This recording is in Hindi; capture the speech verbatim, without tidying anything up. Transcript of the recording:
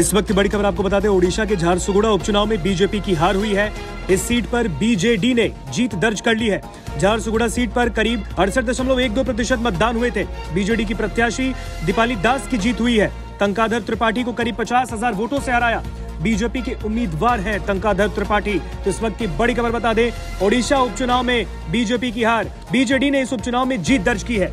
इस वक्त की बड़ी खबर आपको बताते हैं, ओडिशा के झारसुगुड़ा उपचुनाव में बीजेपी की हार हुई है। इस सीट पर बीजेडी ने जीत दर्ज कर ली है। झारसुगुड़ा सीट पर करीब अड़सठ दशमलव एक दो प्रतिशत मतदान हुए थे। बीजेडी की प्रत्याशी दीपाली दास की जीत हुई है। तंकाधर त्रिपाठी को करीब पचास हजार वोटों से हराया। बीजेपी के उम्मीदवार हैं तंकाधर त्रिपाठी। तो इस वक्त की बड़ी खबर बता दें, ओडिशा उपचुनाव में बीजेपी की हार, बीजेडी ने इस उपचुनाव में जीत दर्ज की है।